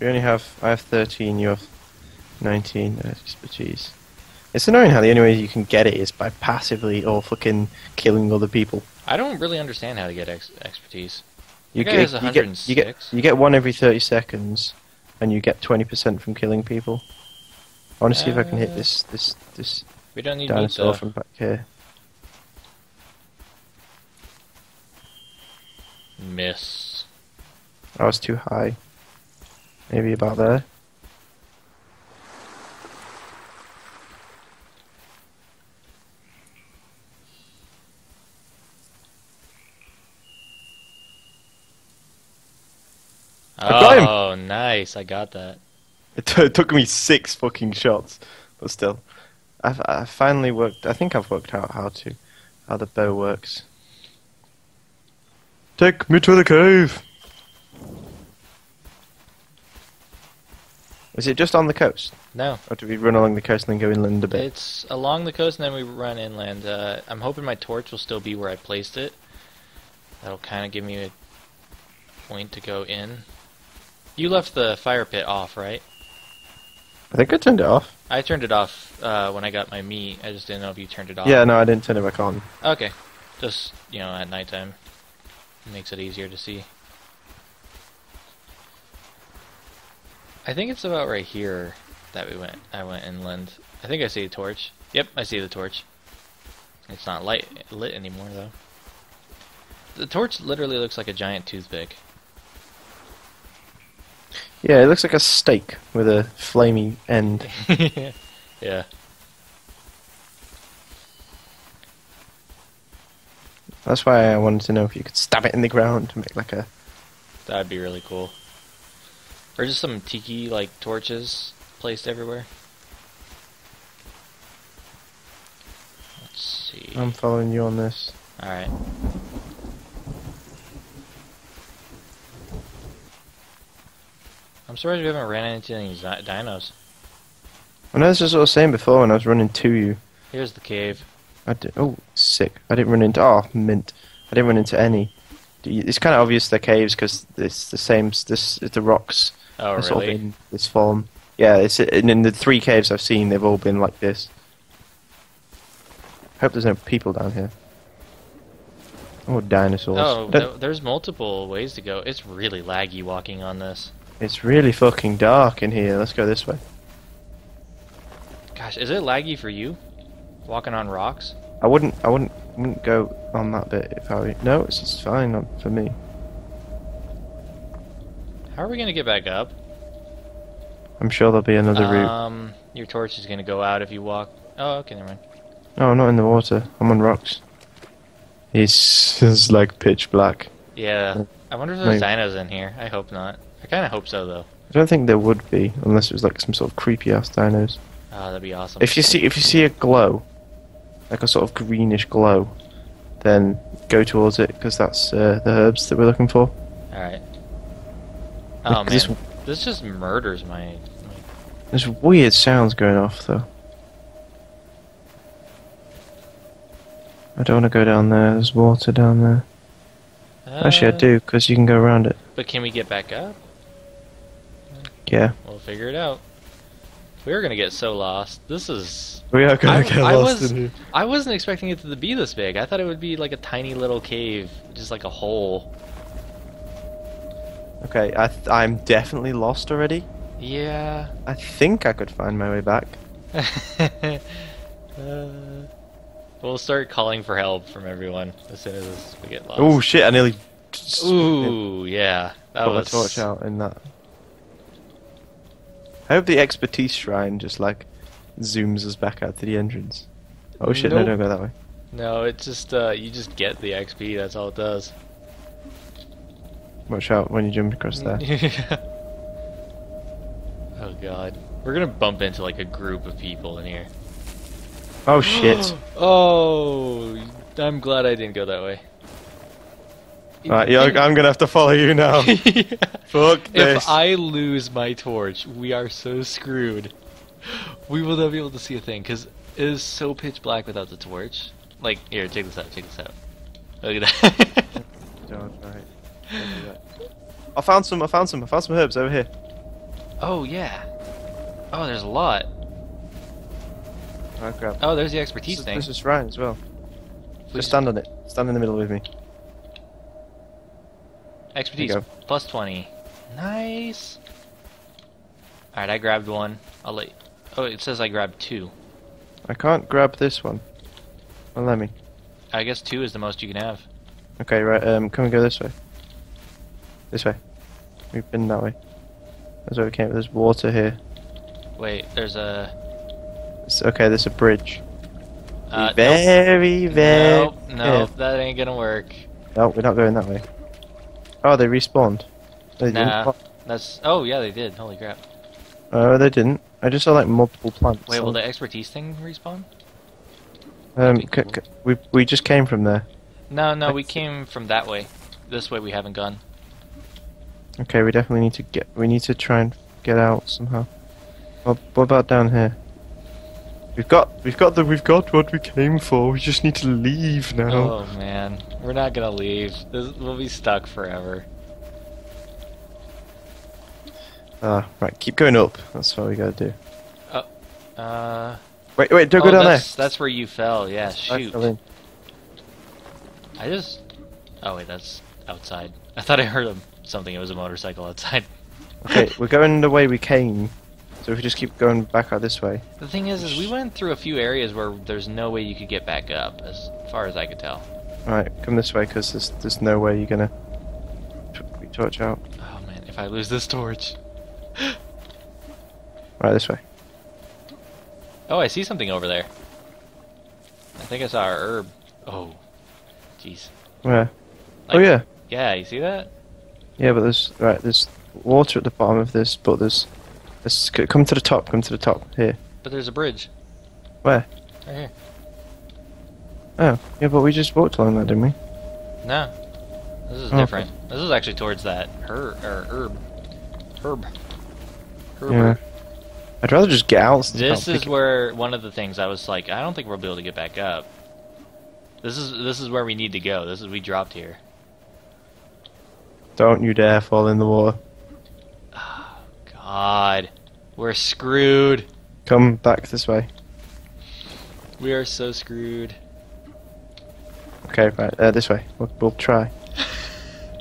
I have 13, you have 19 expertise. It's annoying how the only way you can get it is by passively or fucking killing other people. I don't really understand how to get expertise. You get one every 30 seconds, and you get 20% from killing people. I want to see if I can hit this we don't need dinosaur from back here. Miss. I was too high. Maybe about there. Oh, nice! I got that. It took me 6 fucking shots, but still, I finally worked. I think I've worked out how the bow works. Take me to the cave. Is it just on the coast? No. Or do we run along the coast and then go inland a bit? It's along the coast and then we run inland. I'm hoping my torch will still be where I placed it. That'll kind of give me a point to go in. You left the fire pit off, right? I think I turned it off. I turned it off when I got my meat. I just didn't know if you turned it off. Yeah, no, I didn't turn it back on. Okay. Just, you know, at nighttime. It makes it easier to see. I think it's about right here that I went inland. I think I see a torch. Yep, I see the torch. It's not lit anymore, though. The torch literally looks like a giant toothpick. Yeah, it looks like a steak with a flamey end. Yeah. That's why I wanted to know if you could stab it in the ground to make like a... That'd be really cool. Or just some tiki, like, torches placed everywhere. Let's see... I'm following you on this. Alright. I'm surprised we haven't ran into any dinos. I know this is what I was saying before when I was running to you. Here's the cave. Oh, sick. I didn't run into... Oh, mint. I didn't run into any. It's kind of obvious they're caves because it's the same... It's the rocks. Oh, really? Sort of in this form. Yeah, and in the 3 caves I've seen, they've all been like this. I hope there's no people down here. Oh, dinosaurs. Oh, there's multiple ways to go. It's really laggy walking on this. It's really fucking dark in here. Let's go this way. Gosh, is it laggy for you? Walking on rocks? I wouldn't go on that bit if I... No, it's just fine for me. How are we gonna get back up? I'm sure there'll be another route. Your torch is gonna go out if you walk. Oh, okay, never mind. No, I'm not in the water. I'm on rocks. It's like pitch black. Yeah. I wonder if there's dinos in here. I hope not. I kind of hope so, though. I don't think there would be, unless it was like some sort of creepy ass dinos. Ah, that'd be awesome. If you see a glow, like a sort of greenish glow, then go towards it because that's the herbs that we're looking for. All right. Oh man, this just murders my. There's weird sounds going off though. I don't want to go down there. There's water down there. Actually, I do because you can go around it. But can we get back up? Yeah. We'll figure it out. We are gonna get so lost. This is... We are gonna get lost in here. I wasn't expecting it to be this big. I thought it would be like a tiny little cave. Just like a hole. Okay, I'm definitely lost already. Yeah. I think I could find my way back. We'll start calling for help from everyone as soon as we get lost. Oh shit, I nearly... Ooh, yeah. That was... Put the torch out in that. I hope the expertise shrine just like zooms us back out to the entrance. Oh shit, nope. No, don't go that way. No, it's just you just get the XP, that's all it does. Watch out when you jump across there. Oh god. We're gonna bump into like a group of people in here. Oh shit. Oh, I'm glad I didn't go that way. Right, I'm gonna have to follow you now. Yeah. Fuck this. If I lose my torch, we are so screwed. We will not be able to see a thing, because it is so pitch black without the torch. Like, here, take this out, take this out. Look at that. Don't, right. Don't do that. I found some herbs over here. Oh, yeah. Oh, there's a lot. Oh, crap. Oh, there's the expertise thing. There's a shrine as well. Just stand on it. Stand in the middle with me. Expertise, plus 20. Nice. Alright, I grabbed one. I'll let you... Oh, it says I grabbed two. I can't grab this one. Well, let me. I guess two is the most you can have. Okay, right. Come and go this way. This way. We've been that way. That's where we came. There's water here. Wait, there's a... It's okay, there's a bridge. Very, very... Nope, nope, that ain't gonna work. No, we're not going that way. Oh, they respawned. They didn't. That's... Oh, yeah, they did. Holy crap. Oh, they didn't. I just saw, like, multiple plants. Wait, will the expertise thing respawn? Cool. We just came from there. No, no, we came from that way. This way we haven't gone. Okay, we definitely need to get... We need to try and get out somehow. Well, what about down here? We've got what we came for. We just need to leave now. Oh man, we're not gonna leave. We'll be stuck forever. Right, keep going up. That's what we gotta do. Wait, don't go down there. That's where you fell. Yeah, shoot. I just. Oh wait, that's outside. I thought I heard something. It was a motorcycle outside. Okay, we're going the way we came. So if we just keep going back out this way. The thing is we went through a few areas where there's no way you could get back up, as far as I could tell. Alright, come this way, because there's no way you're gonna torch out. Oh man, if I lose this torch. Right, this way. Oh, I see something over there. I think I saw our herb. Oh, jeez. Where? Like, oh yeah. Yeah, you see that? Yeah, but there's water at the bottom of this, but there's... Come to the top, here. But there's a bridge. Where? Right here. Oh, yeah, but we just walked along that, didn't we? No. This is different. Okay. This is actually towards that herb. Yeah. I'd rather just get out. This is where one of the things I was like, I don't think we'll be able to get back up. This is where we need to go. We dropped here. Don't you dare fall in the water. God, we're screwed. Come back this way. We are so screwed. Okay, right, this way. We'll try.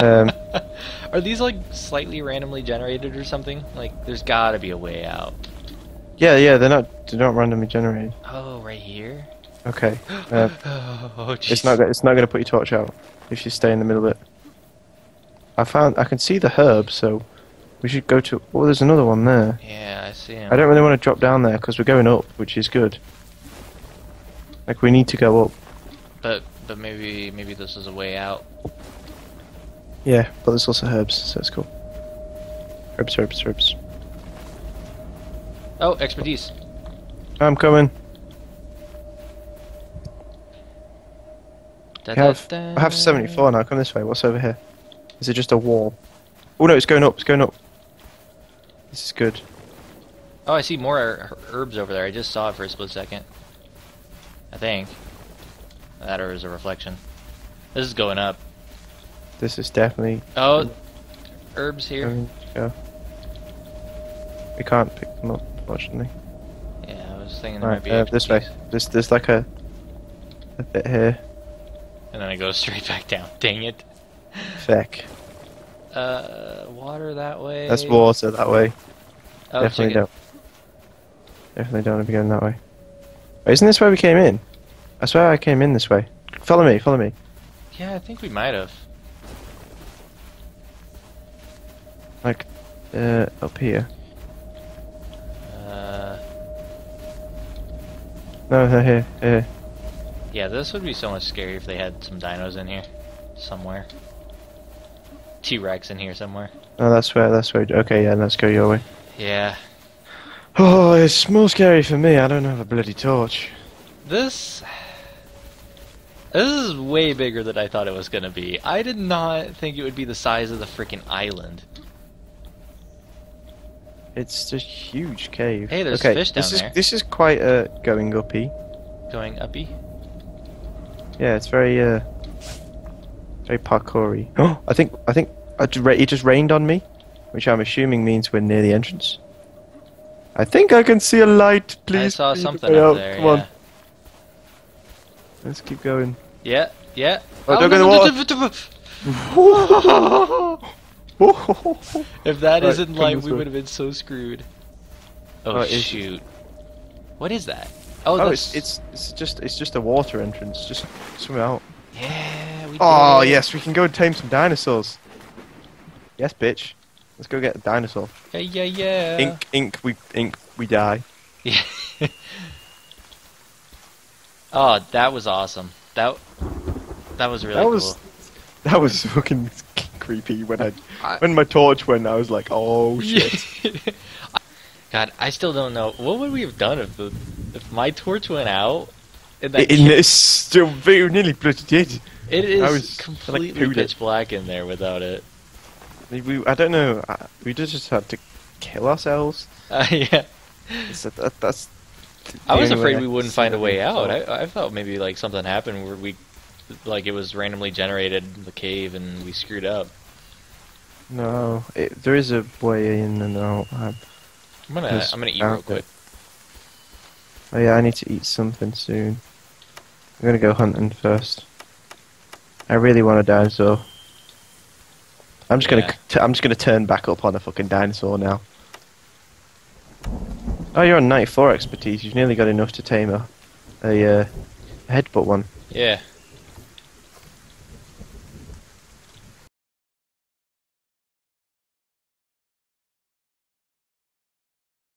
Are these like slightly randomly generated or something? Like, there's got to be a way out. Yeah, yeah, they're not randomly generated. Oh, right here. Okay. Oh, it's not going to put your torch out if you stay in the middle of it. I can see the herb, so. We should go to... Oh, there's another one there. Yeah, I see him. I don't really want to drop down there, because we're going up, which is good. Like, we need to go up. But maybe this is a way out. Yeah, but there's also herbs, so it's cool. Herbs. Oh, expertise. I'm coming. I have 74 now. Come this way. What's over here? Is it just a wall? Oh no, it's going up. This is good. Oh, I see more herbs over there. I just saw it for a split second. I think. That or is a reflection. This is going up. This is definitely... Oh, herbs here. Yeah. We can't pick them up, unfortunately. Yeah, I was thinking there might be... this way. There's like a bit here. And then I go straight back down. Dang it. Feck. Water that way. That's water that way. Oh, definitely don't. Definitely don't want to be going that way. Wait, isn't this where we came in? I swear I came in this way. Follow me. Yeah, I think we might have. Like, up here. No, here. Yeah, this would be so much scarier if they had some dinos in here, somewhere. T-Rex in here somewhere. Oh, that's where... Okay, yeah, let's go your way. Yeah. Oh, it's more scary for me. I don't have a bloody torch. This is way bigger than I thought it was going to be. I did not think it would be the size of the freaking island. It's a huge cave. Hey, there's fish down there. This is quite going uppy. Going uppy? Yeah, it's very... Very parkour-y. Oh, I think it just rained on me, which I'm assuming means we're near the entrance. I think I can see a light, please. I saw something up there. Come on. Let's keep going. Yeah, yeah. Oh, look at the wall. If that isn't light, we would have been so screwed. Oh shoot. What is that? Oh, it's just a water entrance. Just swim out. Yeah. Oh yes, we can go and tame some dinosaurs. Yes, bitch. Let's go get a dinosaur. Yeah, yeah, yeah. Ink, we die. Yeah. Oh, that was awesome. That was really cool. That was fucking creepy when when my torch went. I was like, oh shit. God, I still don't know what would we have done if my torch went out. And that it's still very nearly bloody did. It is completely pitch black in there without it. I don't know. We just had to kill ourselves. Yeah. So that's. I was afraid we wouldn't find a way out. I thought maybe like something happened where we, like it was randomly generated in the cave and we screwed up. No, there is a way in and out. I'm gonna eat real quick. Oh yeah, I need to eat something soon. I'm gonna go hunting first. I really want a dinosaur. I'm just gonna turn back up on a fucking dinosaur now. Oh, you're on 94 expertise. You've nearly got enough to tame a headbutt one. Yeah.